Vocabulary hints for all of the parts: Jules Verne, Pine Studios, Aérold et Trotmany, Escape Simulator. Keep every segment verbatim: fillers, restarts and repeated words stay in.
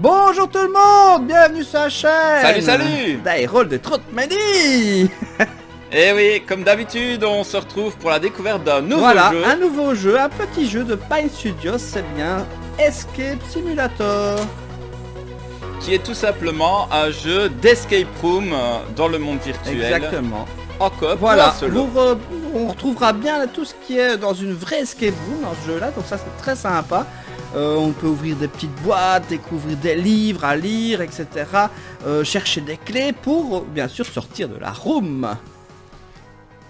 Bonjour tout le monde, bienvenue sur la chaîne. Salut, salut d'Aérold et Trotmany. Et oui, comme d'habitude, on se retrouve pour la découverte d'un nouveau voilà, jeu. Voilà, un nouveau jeu, un petit jeu de Pine Studios, c'est bien Escape Simulator. Qui est tout simplement un jeu d'escape room dans le monde virtuel. Exactement. En coop, voilà, pour, euh, on retrouvera bien tout ce qui est dans une vraie escape room dans ce jeu-là, donc ça c'est très sympa. Euh, on peut ouvrir des petites boîtes, découvrir des livres à lire, et cetera. Euh, chercher des clés pour, bien sûr, sortir de la room.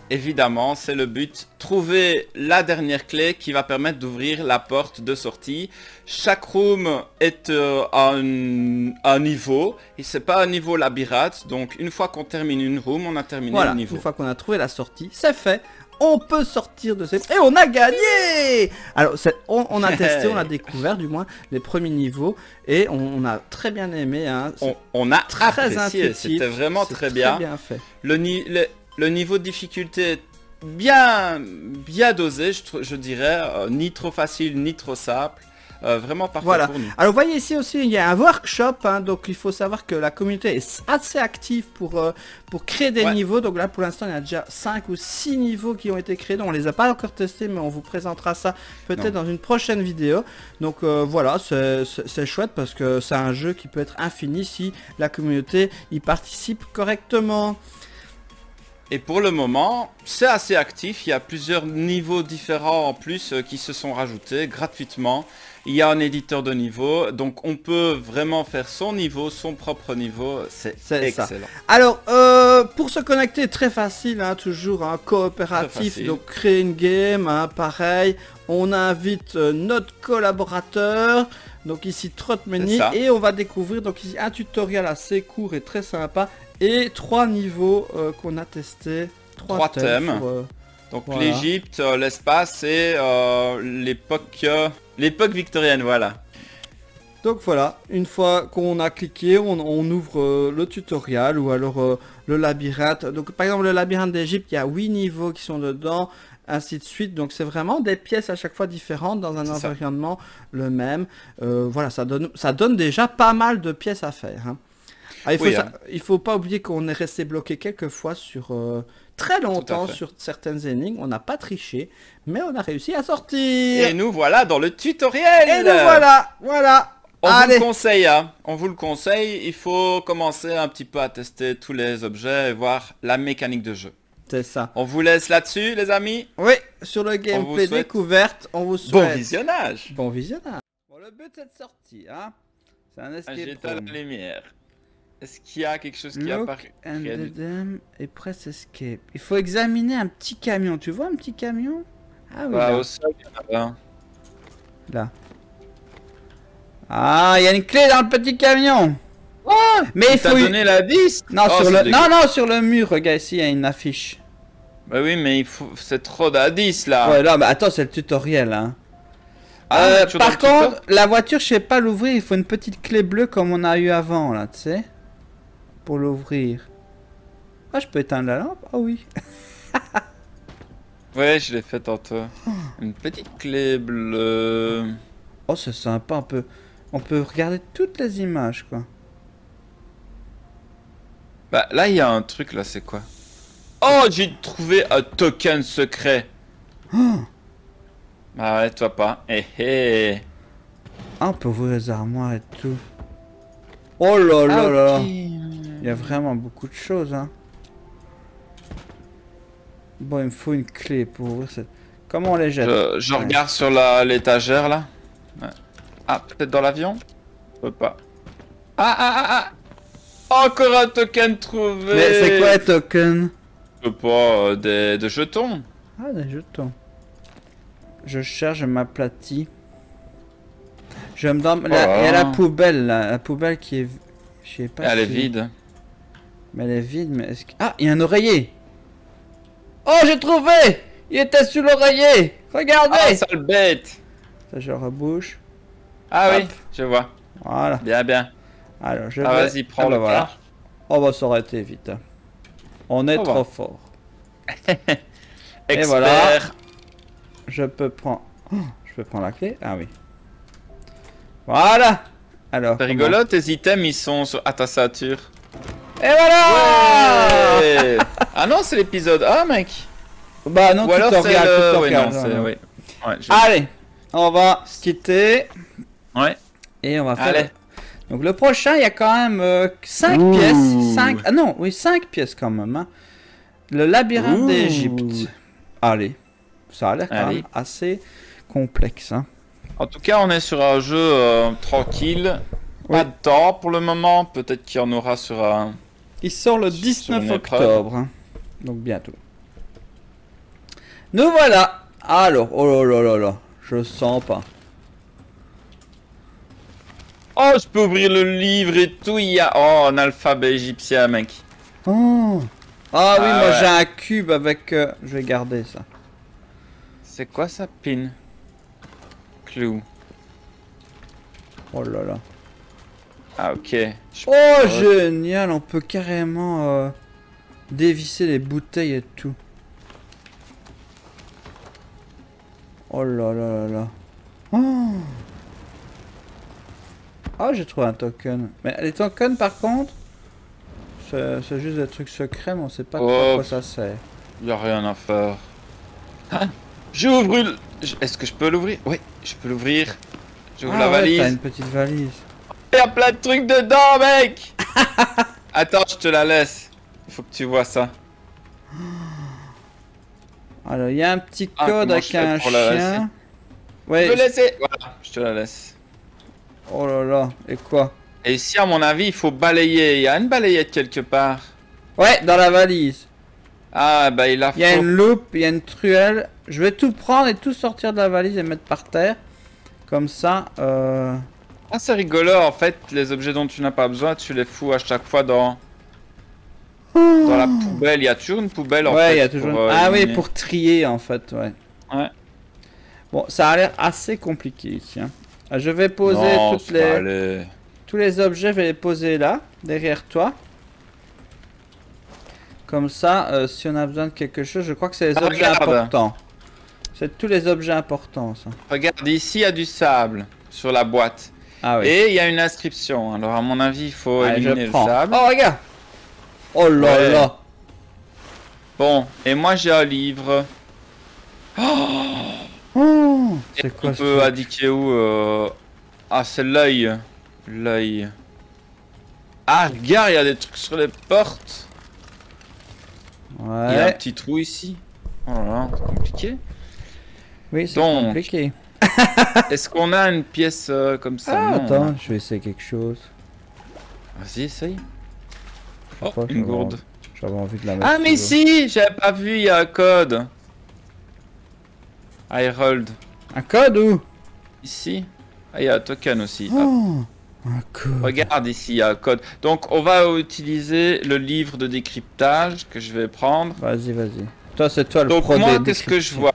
Évidemment, c'est le but. Trouver la dernière clé qui va permettre d'ouvrir la porte de sortie. Chaque room est euh, à un, un niveau. Et c'est pas un niveau labyrinthe. Donc, une fois qu'on termine une room, on a terminé voilà, le niveau. Une fois qu'on a trouvé la sortie, c'est fait. On peut sortir de cette... Et on a gagné. Alors, on, on a testé, on a découvert du moins les premiers niveaux. Et on, on a très bien aimé. Hein. On, on a très apprécié. C'était vraiment très bien. Très bien fait. Le, le, le niveau de difficulté est bien, bien dosé, je, je dirais. Euh, ni trop facile, ni trop simple. Euh, vraiment parfait voilà. pour nous. Alors voyez ici aussi il y a un workshop hein, donc il faut savoir que la communauté est assez active pour, euh, pour créer des ouais. niveaux. Donc là pour l'instant il y a déjà cinq ou six niveaux qui ont été créés. Donc on les a pas encore testés mais on vous présentera ça peut-être dans une prochaine vidéo. Donc euh, voilà c'est chouette parce que c'est un jeu qui peut être infini si la communauté y participe correctement. Et pour le moment, c'est assez actif, il y a plusieurs niveaux différents en plus qui se sont rajoutés gratuitement. Il y a un éditeur de niveau, donc on peut vraiment faire son niveau, son propre niveau, c'est excellent. Ça. Alors, euh, pour se connecter, très facile, hein, toujours hein, coopératif, donc créer une game, hein, pareil. On invite euh, notre collaborateur, donc ici Trotmany, et on va découvrir donc ici un tutoriel assez court et très sympa. Et trois niveaux euh, qu'on a testé, trois, trois thèmes. thèmes. Sur, euh, donc l'Égypte, voilà. euh, l'espace et euh, l'époque euh, l'époque victorienne, voilà. Donc voilà, une fois qu'on a cliqué, on, on ouvre euh, le tutoriel ou alors euh, le labyrinthe. Donc par exemple le labyrinthe d'Égypte, il y a huit niveaux qui sont dedans, ainsi de suite. Donc c'est vraiment des pièces à chaque fois différentes dans un environnement ça. le même. Euh, voilà, ça donne, ça donne déjà pas mal de pièces à faire. Hein. Ah, il faut, oui, ça, hein. il faut pas oublier qu'on est resté bloqué quelques fois sur euh, très longtemps sur certaines énigmes. On n'a pas triché, mais on a réussi à sortir. Et nous voilà dans le tutoriel. Et nous voilà, voilà. On Allez. vous le conseille, hein. On vous le conseille. Il faut commencer un petit peu à tester tous les objets et voir la mécanique de jeu. C'est ça. On vous laisse là-dessus, les amis. Oui, sur le gameplay découverte, on vous souhaite bon visionnage. Bon visionnage. Bon, le but c'est de sortir, hein. C'est un escape room. J'éteins la lumière. Est-ce qu'il y a quelque chose qui apparaît? Et press escape. Il faut examiner un petit camion. Tu vois un petit camion? Ah oui. Bah, là. Au sol, là. là. Ah, il y a une clé dans le petit camion. Oh, mais il faut. T'as donné la vis? Non, oh, sur le... non, non, sur le mur. Regarde ici, il y a une affiche. Bah oui, mais il faut. C'est trop d'indices là. Ouais, là, mais attends, c'est le tutoriel. Hein. Ah, euh, par contre, la voiture, je sais pas l'ouvrir. Il faut une petite clé bleue comme on a eu avant là, tu sais. Pour l'ouvrir. Ah, je peux éteindre la lampe? Ah oui. Ouais, je l'ai fait tantôt. Une petite clé bleue. Oh, c'est sympa un peu. On peut regarder toutes les images, quoi. Bah, là, il y a un truc, là, c'est quoi? Oh, j'ai trouvé un token secret. Oh. Bah ouais, toi pas. Eh, eh. Ah, on peut ouvrir les armoires et tout. Oh là là ah, là okay. là. Il y a vraiment beaucoup de choses. Hein. Bon, il me faut une clé pour ouvrir cette... Comment on les jette? Je, je ouais. regarde sur l'étagère, là. Ouais. Ah, peut-être dans l'avion? Je peux pas. Ah, ah, ah, ah. Encore un token trouvé. Mais c'est quoi un token? Je peux pas, euh, des, des jetons. Ah, des jetons. Je cherche, je m'aplatis. Je me donne... Il oh. y a la poubelle, là. La poubelle qui est... Je sais pas. Elle si... est vide. Mais elle est vide, mais est-ce que... Ah, il y a un oreiller. Oh, j'ai trouvé. Il était sous l'oreiller. Regardez. Ah, sale bête. Ça, je rebouche. Ah Hop. oui, je vois. Voilà. Bien, bien. Alors, je ah, vais... vas-y, prends ah, le bah, voilà. On va s'arrêter vite. Hein. On est oh, trop bon. fort. Et voilà. Je peux prendre... Oh, je peux prendre la clé. Ah oui. Voilà. Alors. C'est rigolo, tes items ils sont sur... à ta ceinture. Et voilà ouais. Ah non, c'est l'épisode un, mec. Bah non, tutoriel, le... tutoriel. Ouais, non, ouais. Ouais, je... Allez, on va se quitter. Ouais. Et on va faire... Allez. Donc le prochain, il y a quand même euh, cinq Ouh. pièces. cinq... Ah non, oui, cinq pièces quand même. Hein. Le labyrinthe d'Égypte. Allez, ça a l'air quand même assez complexe. Hein. En tout cas, on est sur un jeu euh, tranquille. Oui. Pas de temps pour le moment. Peut-être qu'il y en aura sur un... Il sort le dix-neuf octobre. Hein. Donc bientôt. Nous voilà. Alors, oh là là là là, je sens pas. Oh, je peux ouvrir le livre et tout, il y a... Oh, un alphabet égyptien, mec. Oh. Ah, ah oui, ouais. Moi j'ai un cube avec... Euh... Je vais garder ça. C'est quoi ça, pin? Clou. Oh là là. Ah, ok. Je oh, peux... génial, on peut carrément euh, dévisser les bouteilles et tout. Oh là là là là. Oh. Ah, j'ai trouvé un token. Mais les tokens, par contre, c'est juste des trucs secrets, mais on sait pas oh, quoi, à quoi ça sert. Y a rien à faire. Ah, j'ouvre une... Est-ce que je peux l'ouvrir? Oui, je peux l'ouvrir. J'ouvre ah, la ouais, valise. T'as une petite valise. Il y a plein de trucs dedans, mec. Attends, je te la laisse. Il faut que tu vois ça. Alors, il y a un petit code ah, avec un chien. Ouais, je te laisse. Voilà, je te la laisse. Oh là là, et quoi? Et ici, à mon avis, il faut balayer. Il y a une balayette quelque part. Ouais, dans la valise. Ah, bah il a... Il y a une loupe, il y a une truelle. Je vais tout prendre et tout sortir de la valise et mettre par terre. Comme ça, euh... Ah, c'est rigolo, en fait. Les objets dont tu n'as pas besoin, tu les fous à chaque fois dans... Oh. Dans la poubelle. Il y a toujours une poubelle, en ouais, fait. Ouais, il y a toujours... Pour, euh, ah éliminer. Oui, pour trier, en fait, ouais. Ouais. Bon, ça a l'air assez compliqué, ici, hein. Je vais poser non, toutes les... tous les objets, je vais les poser là, derrière toi. Comme ça, euh, si on a besoin de quelque chose, je crois que c'est les ah, objets regarde. importants. C'est tous les objets importants, ça. Regarde, ici, il y a du sable sur la boîte. Ah, oui. Et il y a une inscription. Alors, à mon avis, il faut Allez, éliminer le sable. Oh, regarde! Oh là ouais. là! Bon, et moi, j'ai un livre. Oh! Oh, c'est quoi? On peut indiquer où euh... Ah, c'est l'œil. L'œil. Ah, regarde, il y a des trucs sur les portes. Ouais. Il y a un petit trou ici. Oh là là, c'est compliqué. Oui, c'est compliqué. Est-ce qu'on a une pièce euh, comme ça? Ah, non, attends, je vais essayer quelque chose. Vas-y, essaye. Oh, pas, une gourde. J'avais envie de la mettre. Ah, mais si, j'avais pas vu, il y a un code. Aérold. Un code où? Ici. Ah, il y a un token aussi. Oh, un code. Regarde ici, il y a un code. Donc, on va utiliser le livre de décryptage que je vais prendre. Vas-y, vas-y. Toi, c'est toi le pro. Donc, moi, qu'est-ce que je vois?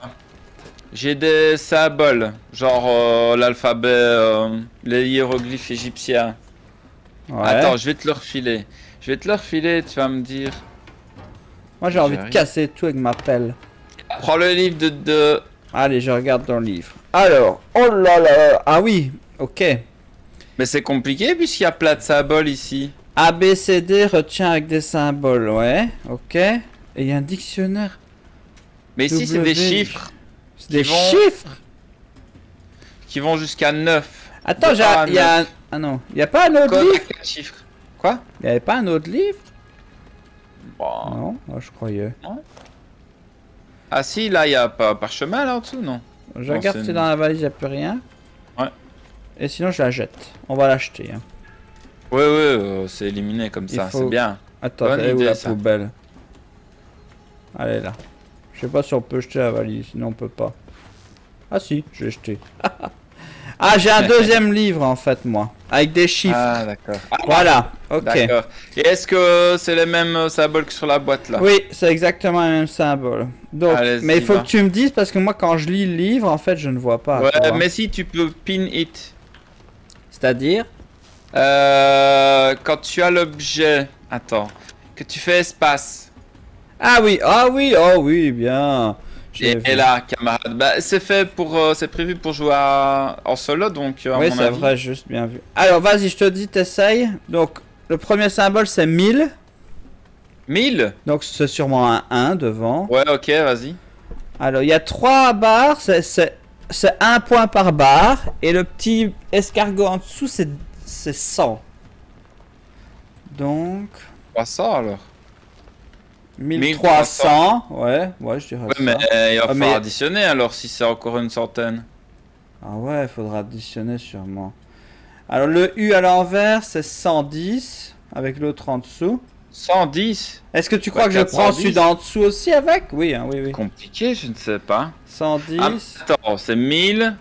J'ai des symboles, genre euh, l'alphabet, euh, les hiéroglyphes égyptiens. Ouais. Attends, je vais te le refiler. Je vais te le refiler, tu vas me dire. Moi, j'ai envie de casser tout avec ma pelle. Prends le livre de... de... Allez, je regarde dans le livre. Alors, oh là là là, ah oui, ok. Mais c'est compliqué puisqu'il y a plein de symboles ici. A, B, C, D retient avec des symboles, ouais, ok. Et il y a un dictionnaire. Mais ici, c'est des chiffres. C'est des vont... chiffres qui vont jusqu'à neuf. Attends, il y a un... Ah non, il n'y a pas un autre livre. Chiffres. Quoi? Il n'y avait pas un autre livre? Bon. Non, oh, je croyais. Non. Ah si, là il y a pas parchemin là en dessous, non? Je non, regarde si dans la valise il n'y a plus rien. Ouais. Et sinon je la jette. On va l'acheter. Hein. Ouais ouais, euh, c'est éliminé comme il ça, faut... c'est bien. Attends, elle est où la ça. poubelle? Allez là. Je sais pas si on peut jeter la valise, sinon on peut pas. Ah si, je vais jeter. Ah, j'ai un deuxième livre en fait moi, avec des chiffres. Ah d'accord. Ah, voilà, ok. Et est-ce que c'est les mêmes symboles que sur la boîte là? Oui, c'est exactement les mêmes symboles. Donc, mais il faut va. que tu me dises parce que moi quand je lis le livre en fait je ne vois pas. Ouais, mais si tu peux pin it. C'est-à-dire euh, quand tu as l'objet, attends, que tu fais espace. Ah oui, ah oui, oh oui, bien. Et, et là, camarade, bah, c'est fait pour, euh, c'est prévu pour jouer à... en solo, donc. Euh, oui, c'est vrai, juste bien vu. Alors, vas-y, je te dis, t'essayes. Donc, le premier symbole, c'est mille. mille. Donc, c'est sûrement un un devant. Ouais, ok, vas-y. Alors, il y a trois barres, c'est un point par barre, et le petit escargot en dessous, c'est cent. Donc. trois cents alors. mille trois cents, ouais, ouais, je dirais. Ouais, ça. Mais euh, il va ah, falloir mais... additionner alors si c'est encore une centaine. Ah ouais, il faudra additionner sûrement. Alors le U à l'envers, c'est cent dix, avec l'autre en dessous. cent dix. Est-ce que tu crois ouais, que je prends celui d'en dessous aussi avec? Oui, hein, oui, oui. Compliqué, je ne sais pas. cent dix. Ah, attends, c'est mille.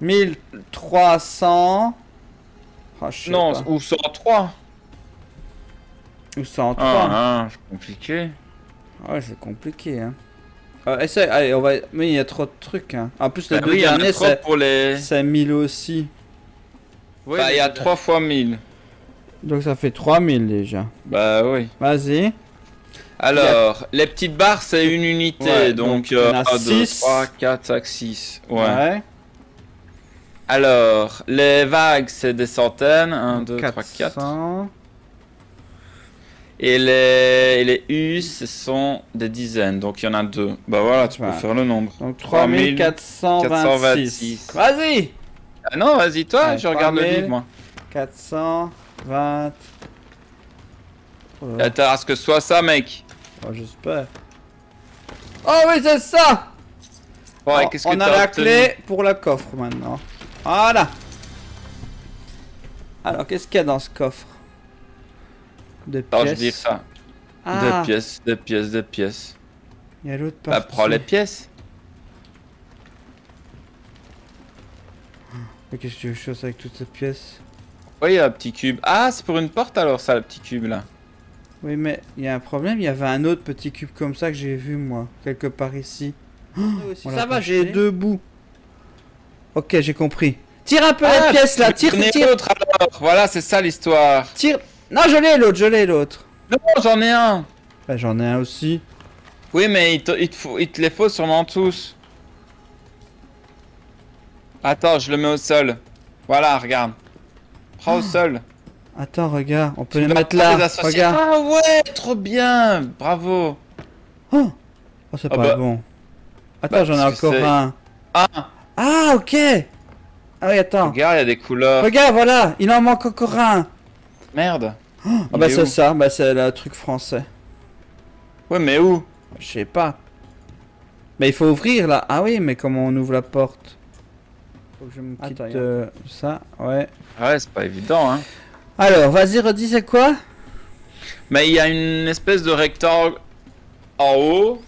mille trois cents. Oh, non, pas. Ou cent trois. Ou cent trois. Ah, ah c'est compliqué. Ouais, c'est compliqué, hein. Euh, essaye, allez, on va... Mais il y a trop de trucs, hein. En plus, les bah, deux oui, derniers, c'est les... mille aussi. Oui, bah, il y a trois fois mille. Donc ça fait trois mille déjà. Bah oui. Vas-y. Alors, a... les petites barres, c'est une unité. Ouais, donc, donc euh, un, deux, trois, quatre, cinq, six. Ouais. ouais. Alors, les vagues, c'est des centaines. un, deux, trois, quatre. Et les, les U, ce sont des dizaines. Donc, il y en a deux. Bah voilà, tu voilà. peux faire le nombre. Donc, trois mille quatre cent vingt-six. Vas-y. Ah non, vas-y, toi, ouais, je regarde le livre, moi. quatre cent vingt. Oh. Attends, à ce que ce soit ça, mec. Oh, j'espère. Oh, oui, c'est ça. Bon, oh, qu'est-ce que tu as obtenu ? On a la clé pour le coffre maintenant. Voilà. Alors, qu'est-ce qu'il y a dans ce coffre? Des pièces. Attends, je dis ça. Ah. Des pièces, des pièces, des pièces. Il y a l'autre partie. Bah, prends les pièces. Mais qu'est-ce que tu veux faire avec toutes ces pièces? Oui, il y a un petit cube. Ah, c'est pour une porte alors, ça, le petit cube là. Oui, mais il y a un problème. Il y avait un autre petit cube comme ça que j'ai vu, moi, quelque part ici. Oh, aussi, ça va, j'ai deux bouts. Ok, j'ai compris. Tire un peu ah, les pièces là, tire, tire. L'autre alors. Voilà, c'est ça l'histoire. Tire. Non, je l'ai l'autre, je l'ai l'autre. Non, j'en ai un. Bah, j'en ai un aussi. Oui, mais il te, il, te faut, il te les faut sûrement tous. Attends, je le mets au sol. Voilà, regarde. Prends oh. au sol. Attends, regarde, on peut tu les mettre là. Les regarde. Ah ouais, trop bien. Bravo. Oh, oh c'est oh, pas bah. bon. Attends, bah, j'en ai encore un. Ah. Ah, ok. Ah oui, attends. Regarde, il y a des couleurs. Regarde, voilà, il en manque encore un. Merde. Oh, ah bah c'est ça, bah c'est le truc français. Ouais mais où? Je sais pas. Mais il faut ouvrir là. Ah oui mais comment on ouvre la porte? Faut que je me quitte euh, ça, ouais. Ouais c'est pas évident hein. Alors vas-y redis c'est quoi? Mais il y a une espèce de rectangle en haut.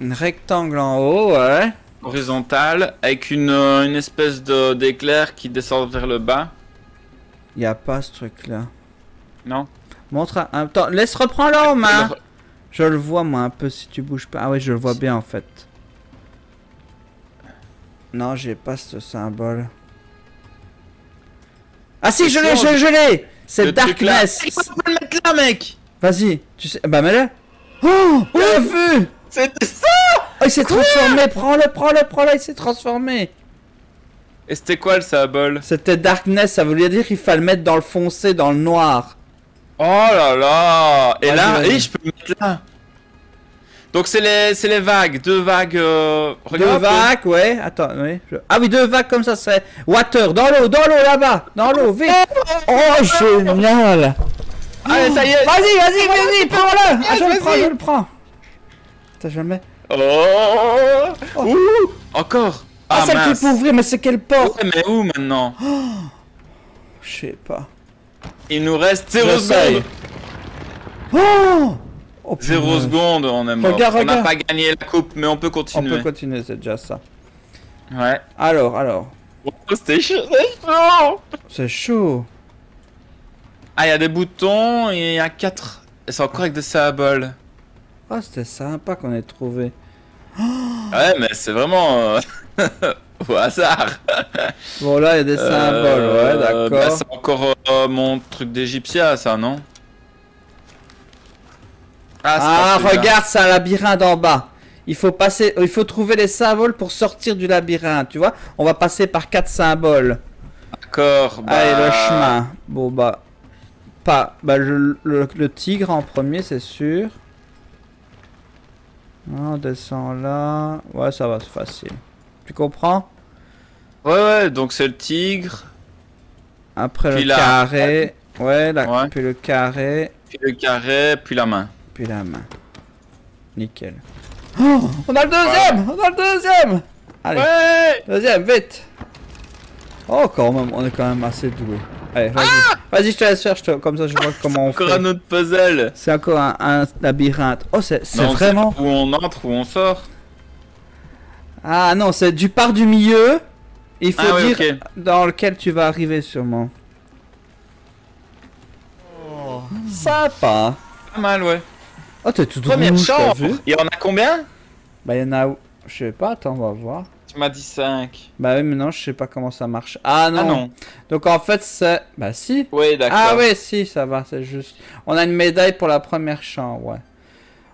Une rectangle en haut, ouais. Horizontale, avec une, euh, une espèce d'éclair qui descend vers le bas. Il n'y a pas ce truc là. Non. Montre à... Attends, laisse reprendre la main. Re... Je le vois moi un peu si tu bouges pas. Ah oui, je le vois bien en fait. Non, j'ai pas ce symbole. Ah si, je l'ai, je, je l'ai. C'est Darkness. Il faut le mettre là, mec. Vas-y, tu sais... Bah mets-le. Oh, on l'a vu. C'était ça. Oh, il s'est transformé. Prends-le, prends-le, prends-le. Il s'est transformé. Et c'était quoi le symbole? C'était Darkness, ça voulait dire qu'il fallait le mettre dans le foncé, dans le noir. Oh là là. Et ah, là, je... Et je peux le mettre là. Donc c'est les, les vagues, deux vagues... Euh... Deux vagues, ouais, attends, oui. Je... Ah oui, deux vagues comme ça, c'est water, dans l'eau, dans l'eau là-bas, dans l'eau, vite. Oh, génial. Allez, ça y est. Vas-y, vas-y, vas-y, prends-le. Ah, je le prends, je le prends. T'as jamais... Oh, oh. Ouh. Encore. Ah, ah celle qu'il faut ouvrir, mais c'est quelle porte? Ouais, mais où maintenant? Oh, je sais pas. Il nous reste zéro seconde. Oh, oh zéro seconde, on est mort. Regarde, on n'a pas gagné la coupe, mais on peut continuer. On peut continuer, c'est déjà ça. Ouais. Alors, alors. Oh, c'est chaud. C'est chaud. Ah, il y a des boutons et il y a quatre. C'est encore avec des symboles. Oh, c'était sympa qu'on ait trouvé. Oh. Ouais, mais c'est vraiment... Euh... Au hasard. Bon là il y a des symboles, euh, ouais d'accord. Bah, c'est encore euh, mon truc d'égyptien ça non? Ah, ah regarde c'est un labyrinthe en bas. il faut passer, il faut trouver les symboles pour sortir du labyrinthe, tu vois. On va passer par quatre symboles. D'accord. Bah... Allez, le chemin. Bon bah, pas, bah je, le, le tigre en premier, c'est sûr. On descend là. Ouais, ça va, c'est facile. Tu comprends? Ouais, ouais. Donc c'est le tigre. Après puis le la... carré. Ouais, la... ouais. Puis le carré. Puis le carré, puis la main. Puis la main. Nickel. Oh, on a le deuxième, ouais. On a le deuxième. Allez, ouais. Deuxième, vite. Oh, quand même, on est quand même assez doué. Allez, vas-y, ah vas-y, je te laisse faire, je te... comme ça je vois comment on fait. C'est encore un autre puzzle. C'est encore un, un labyrinthe. Oh, c'est vraiment... Où on entre, où on sort. Ah non, c'est du part du milieu. Il faut ah, oui, dire okay. Dans lequel tu vas arriver sûrement. Oh. Sympa. Pas mal, ouais. Oh, t'es tout Première rouge, t'as vu. Il y en a combien? Bah, il y en a... Je sais pas, attends, on va voir. Tu m'as dit cinq. Bah oui, mais non, je sais pas comment ça marche. Ah non, ah, non. Donc en fait, c'est... Bah si. Oui, d'accord. Ah oui, si, ça va, c'est juste... On a une médaille pour la première chambre, ouais.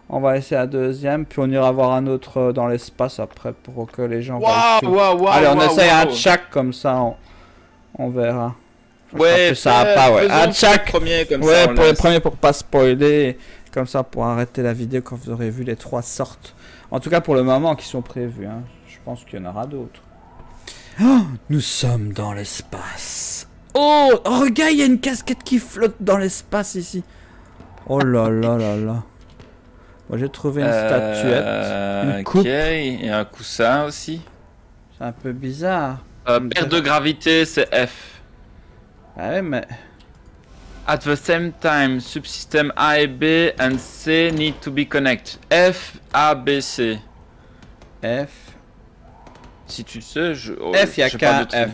On va laisser la deuxième, puis on ira voir un autre dans l'espace après pour que les gens... Waouh, waouh, waouh. Allez, on wow, essaye wow. un de chaque, comme ça, on, on verra. Je ouais, ça va pas, ouais. Un de chaque. Premier, comme ouais, ça, pour les premiers, pour pas spoiler. Comme ça, pour arrêter la vidéo quand vous aurez vu les trois sortes. En tout cas, pour le moment, qui sont prévues, hein. Je pense qu'il y en aura d'autres. Oh, nous sommes dans l'espace. Oh, oh, regarde, il y a une casquette qui flotte dans l'espace ici. Oh là là là là. Moi, j'ai trouvé une statuette. Euh, une coupe. Okay. Et un coussin aussi. C'est un peu bizarre. Euh, perte de gravité, c'est F. Ah ouais, mais... At the same time, subsystem A et B and C need to be connected. F, A, B, C. F. Si tu sais, je... Oh, F, il y a qu'un F.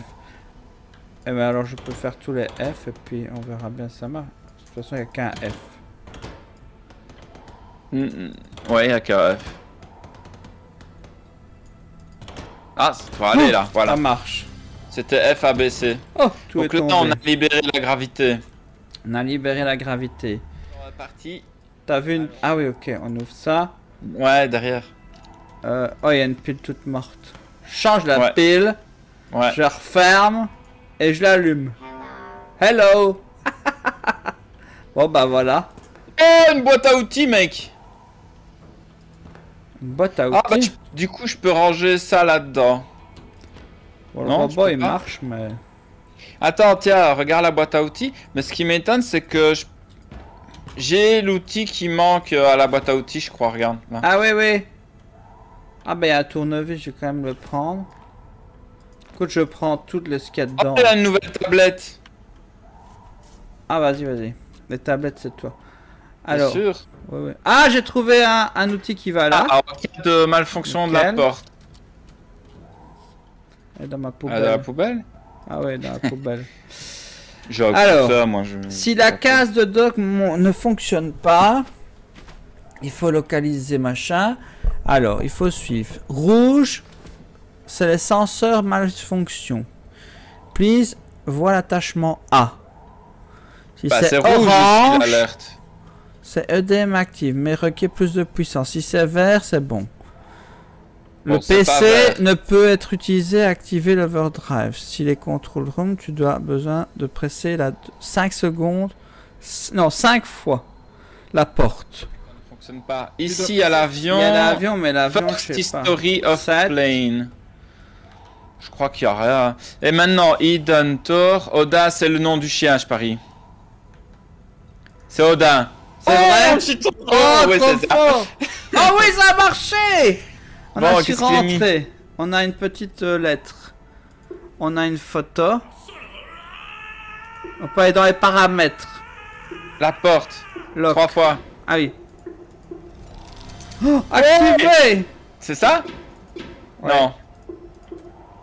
Eh ben alors je peux faire tous les F et puis on verra bien ça marche. De toute façon, il n'y a qu'un F. Mm -mm. Ouais, il n'y a qu'un F. Ah, il faut aller oh, là, voilà. Ça marche. C'était F, A, B, C. Oh, tout donc est le tombé. Temps, on a libéré la gravité. On a libéré la gravité. On est parti. T'as vu une... Ah oui, ok, on ouvre ça. Ouais, derrière. Euh... Oh, il y a une pile toute morte. Change la ouais. pile. Ouais. Je la referme. Et je l'allume. Hello. Bon, bah voilà. Oh, une boîte à outils, mec. Une boîte à outils. Ah, bah, je... Du coup, je peux ranger ça là-dedans. Bon, non, le robot, il pas. marche, mais... Attends, tiens, regarde la boîte à outils. Mais ce qui m'étonne, c'est que j'ai je... l'outil qui manque à la boîte à outils, je crois. Regarde. Là. Ah oui, oui. Ah bah il y a un tournevis, je vais quand même le prendre. Écoute, je prends tout ce qu'il y a dedans. Ah, il y a une nouvelle tablette. Ah vas-y, vas-y. Les tablettes, c'est toi. Alors. Bien sûr. Ouais, ouais. Ah, j'ai trouvé un, un outil qui va là. Ah, en cas de malfonction de la porte. Et dans ma poubelle. Ah, dans la poubelle. Ah ouais, dans la poubelle. Alors, ça, moi, je... si la case de doc ne fonctionne pas, il faut localiser machin. Alors, il faut suivre. Rouge, c'est les senseurs malfonction. Please, vois l'attachement A. Si bah, c'est orange, c'est E D M active, mais requiert plus de puissance. Si c'est vert, c'est bon. Le bon, P C ne peut être utilisé à activer l'overdrive. Si les control room, tu dois besoin de presser la cinq secondes, non cinq fois la porte. Ça ne fonctionne pas. Ici à l'avion. Il y a l'avion, mais l'avion. First history of plane. Je crois qu'il y a rien. Et maintenant, Eden Thor. Oda, c'est le nom du chien, je parie. C'est Oda. C'est oh, vrai. Je suis trop oh, oh, ouais, trop fort. Ah oui, ça a marché. On bon, a su rentrer. On a une petite euh, lettre. On a une photo. On peut aller dans les paramètres. La porte. Lock. Trois fois. Ah oui. Oh, activé. Ouais. C'est ça ouais. Non.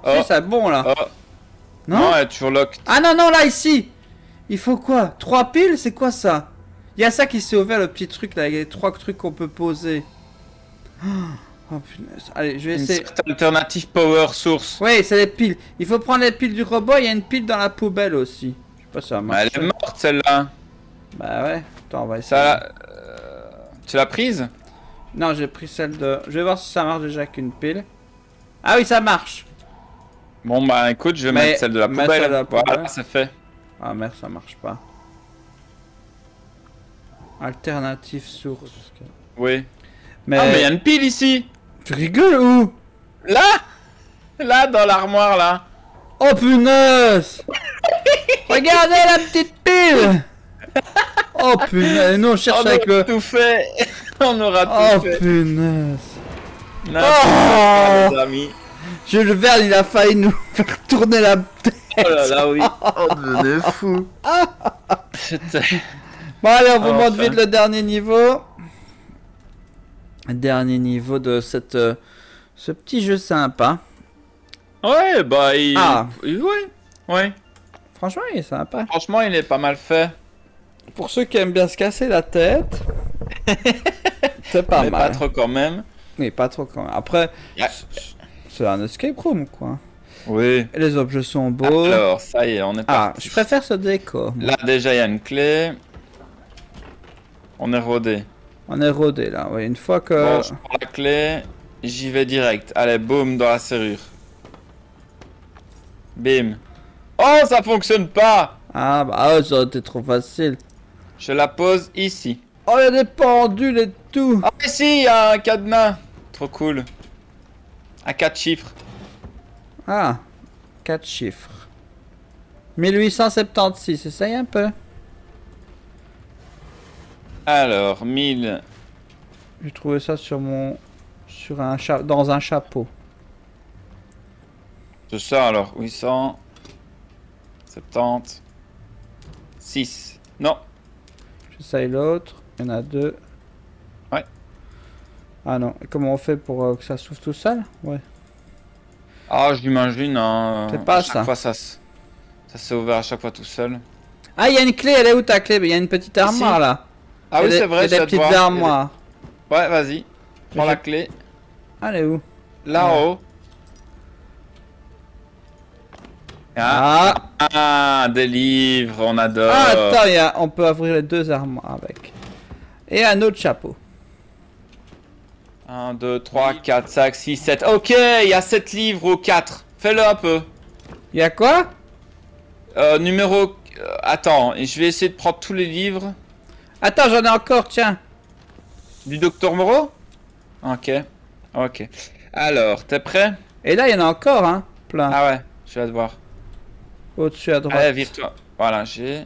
Oh. Si, c'est bon là. Oh. Non, non elle est toujours lock. Ah non, non, là, ici. Il faut quoi? Trois piles? C'est quoi ça? Il y a ça qui s'est ouvert, le petit truc là. Il y a trois trucs qu'on peut poser. Oh. Oh punaise. Allez, je vais une essayer. Alternative power source. Oui, c'est les piles. Il faut prendre les piles du robot. Il y a une pile dans la poubelle aussi. Je sais pas si ça marche. Elle est morte celle-là. Bah ouais. Attends, on va essayer. Ça, euh, tu l'as prise? Non, j'ai pris celle de... Je vais voir si ça marche déjà qu'une pile. Ah oui, ça marche. Bon bah écoute, je vais Mais, mettre celle de la poubelle. De la poubelle. Voilà, c'est fait. Ah merde, ça marche pas. Alternative source. Oui. Mais... Ah mais y'a une pile ici. Tu rigoles ou? Là. Là dans l'armoire là. Oh punaise. Regardez la petite pile. Oh punaise. Nous on cherche on avec le... tout fait. On aura tout oh, fait. Punaise. Là, oh punaise. Oh amis. Jules Verne il a failli nous faire tourner la tête. Oh là là oui. On devenait fou. Bon allez, on vous montre vite le dernier niveau. Dernier niveau de cette, euh, ce petit jeu sympa. Ouais bah il... Ah. il ouais. ouais. Franchement il est sympa. Franchement il est pas mal fait. Pour ceux qui aiment bien se casser la tête. C'est pas Mais mal. Pas trop quand même. Mais pas trop quand même. Après... Yeah. C'est un escape room quoi. Oui. Les objets sont beaux. Alors ça y est, on est parti. Ah, je préfère ce décor. Là déjà il y a une clé. On est rodé. On est rodé là. Oui, une fois que. Bon, je prends la clé, j'y vais direct. Allez, boum dans la serrure. Bim. Oh, ça fonctionne pas. Ah bah ça aurait été trop facile. Je la pose ici. Oh, il y a des pendules et tout. Ah ici si, il y a un cadenas. Trop cool. À quatre chiffres. Ah, quatre chiffres. mille huit cent soixante-seize, essaye un peu. Alors, mille. J'ai trouvé ça sur mon. Sur un cha... dans un chapeau. C'est ça alors, huit cent soixante-seize. Non. J'essaye l'autre, il y en a deux. Ouais. Ah non, et comment on fait pour euh, que ça s'ouvre tout seul? Ouais. Ah, je l'imagine, hein. C'est pas ça. Fois, ça s'est ouvert à chaque fois tout seul. Ah, il y a une clé, elle est où ta clé? Il y a une petite armoire Ici. là. Ah et oui, c'est vrai, j'ai des petites armoires. Des... Ouais, vas-y. Prends la clé. Ah, elle est où? Là en haut. Ah. Ah. ah, des livres, on adore. Ah, attends, y a... on peut ouvrir les deux armoires avec. Et un autre chapeau. un, deux, trois, quatre, cinq, six, sept. Ok, il y a sept livres au quatre. Fais-le un peu. Il y a quoi? euh, Numéro... Euh, attends, je vais essayer de prendre tous les livres. Attends, j'en ai encore, tiens. Du docteur Moreau? Ok, ok. Alors, t'es prêt? Et là, il y en a encore, hein, plein. Ah ouais, je vais devoir. Au-dessus à droite. Allez, vire-toi. Voilà, j'ai...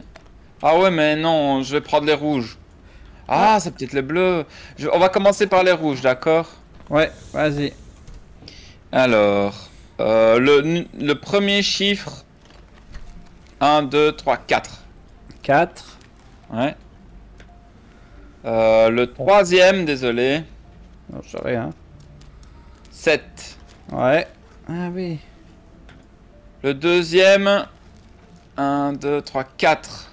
Ah ouais, mais non, je vais prendre les rouges. Ah, c'est peut-être les bleus. Je... On va commencer par les rouges, d'accord? Ouais, vas-y. Alors, euh, le, le premier chiffre... un, deux, trois, quatre. quatre. Ouais. Euh, le troisième, désolé. Non, je sais rien. sept. Ouais. Ah oui. Le deuxième... un, deux, trois, quatre.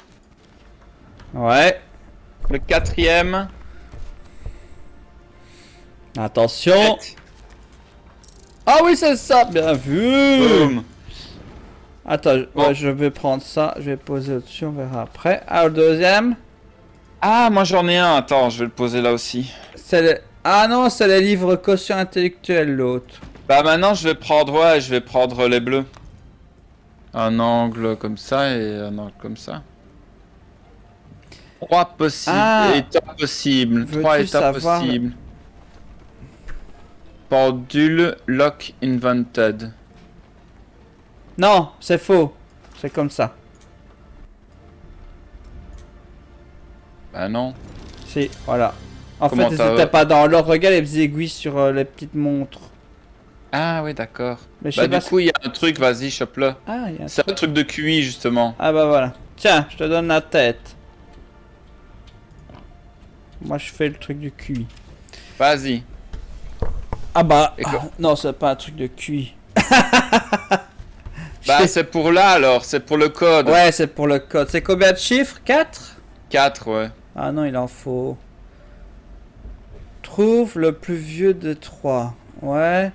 Ouais. Le quatrième. Attention. Ah oui, c'est ça. Bien vu. Boom. Attends, bon. ouais, je vais prendre ça. Je vais poser au-dessus, on verra après. Ah, le deuxième. Ah, moi j'en ai un. Attends, je vais le poser là aussi. Le... Ah non, c'est les livres quotient intellectuel, l'autre. Bah maintenant, je vais prendre... Ouais, je vais prendre les bleus. Un angle comme ça et un angle comme ça. trois possibles, ah, états possibles, trois états possibles. Pendule lock invented. Non, c'est faux. C'est comme ça. Bah non. Si, voilà. En Comment fait, ils étaient pas dans l'ordre. Regarde les petits aiguilles sur euh, les petites montres. Ah oui, d'accord. Bah du pas coup, il si... y a un truc, vas-y, chope-le. Ah, c'est un truc de Q I, justement. Ah bah voilà. Tiens, je te donne la tête. Moi je fais le truc du Q I. Vas-y. Ah bah ah, non, c'est pas un truc de Q I. Bah c'est pour là alors, c'est pour le code. Ouais, c'est pour le code. C'est combien de chiffres? Quatre? Quatre, ouais. Ah non, il en faut. Trouve le plus vieux de trois. Ouais.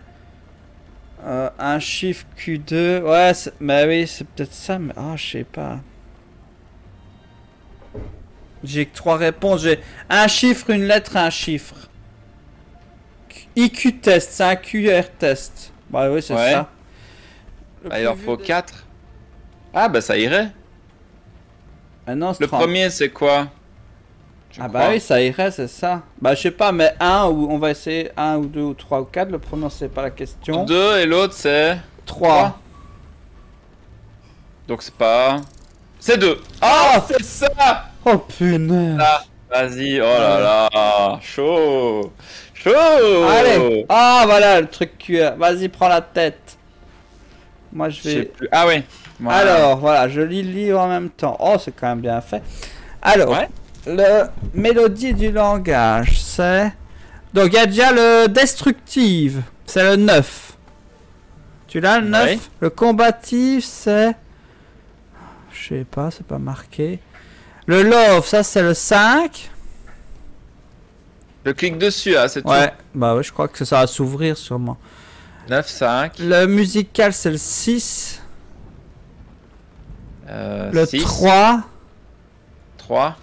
Euh, un chiffre Q deux. Ouais, mais oui, c'est peut-être ça, mais ah, oh, je sais pas. J'ai que trois réponses, j'ai un chiffre, une lettre, un chiffre. I Q test, c'est un Q R test. Bah oui, c'est ouais. ça. Bah, il en faut quatre. Des... Ah bah ça irait. Ah non, le trente. Premier c'est quoi? Je ah crois. Bah oui, ça irait, c'est ça. Bah je sais pas, mais un ou on va essayer un ou deux ou trois ou quatre. Le premier c'est pas la question. deux et l'autre c'est trois. Donc c'est pas... C'est deux. Ah, c'est ça. Oh punaise. Ah, vas-y, oh là là. Chaud. Chaud. Allez. Ah voilà le truc Q R. Vas-y, prends la tête. Moi je vais... Plus. Ah oui. Ouais. Alors voilà, je lis le livre en même temps. Oh, c'est quand même bien fait. Alors, ouais. le mélodie du langage, c'est... Donc il y a déjà le destructive, c'est le neuf. Tu l'as le neuf ouais. Le combatif, c'est... Je sais pas, c'est pas marqué. Le love, ça c'est le cinq. Je clique dessus, hein, c'est ouais. tout. Bah ouais, je crois que ça va s'ouvrir sûrement. neuf, cinq. Le musical, c'est le six. Euh, le six. trois. trois.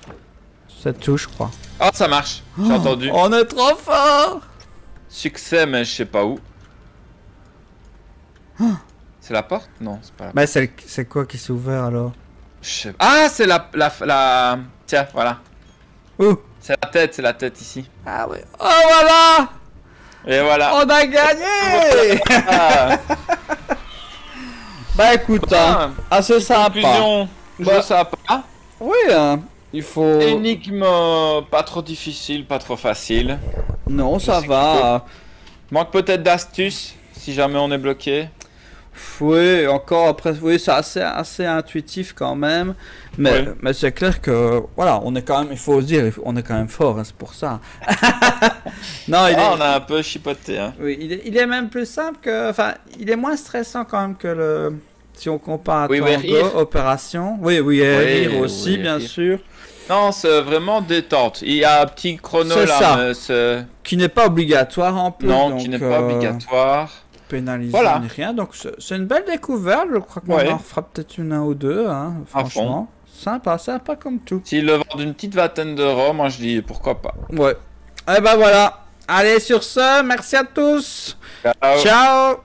C'est tout, je crois. Ah, oh, ça marche. J'ai oh, entendu. On est trop fort. Succès, mais je sais pas où. Oh. C'est la porte? Non, c'est pas la porte. Mais c'est quoi qui s'ouvre alors? Je sais pas. Ah, c'est la, la, la... Tiens, voilà. Où? C'est la tête, c'est la tête ici. Ah oui. Oh, voilà. Et voilà. On a gagné. Bah écoute, hein, assez sympa. Bah, sympa. Oui, hein. Il faut... Énigme euh, pas trop difficile, pas trop facile. Non, ça va. Manque peut-être d'astuces, si jamais on est bloqué. Oui, encore après, oui, c'est assez, assez intuitif quand même. Mais, oui. mais c'est clair que, voilà, on est quand même, il faut se dire, on est quand même fort, hein, c'est pour ça. Non, il ah, est... on a un peu chipoté. Hein. Oui, il est, il est même plus simple que, enfin, il est moins stressant quand même que le... Si on compare à oui, Tango, Opération. Oui, oui, et oui, aussi, oui, bien rire. sûr. Non, c'est vraiment détente. Il y a un petit chrono là. Ça. Mais ce... Qui n'est pas obligatoire en plus. Non, donc, qui n'est pas euh, obligatoire. Pénalisé voilà. ni rien. Donc, c'est une belle découverte. Je crois qu'on ouais. en fera peut-être une un ou deux. Hein, franchement. Sympa, sympa comme tout. S'il le vend d'une petite vingtaine d'euros, moi je dis pourquoi pas. Ouais. Eh ben voilà. Allez, sur ce, merci à tous. Ciao. Ciao.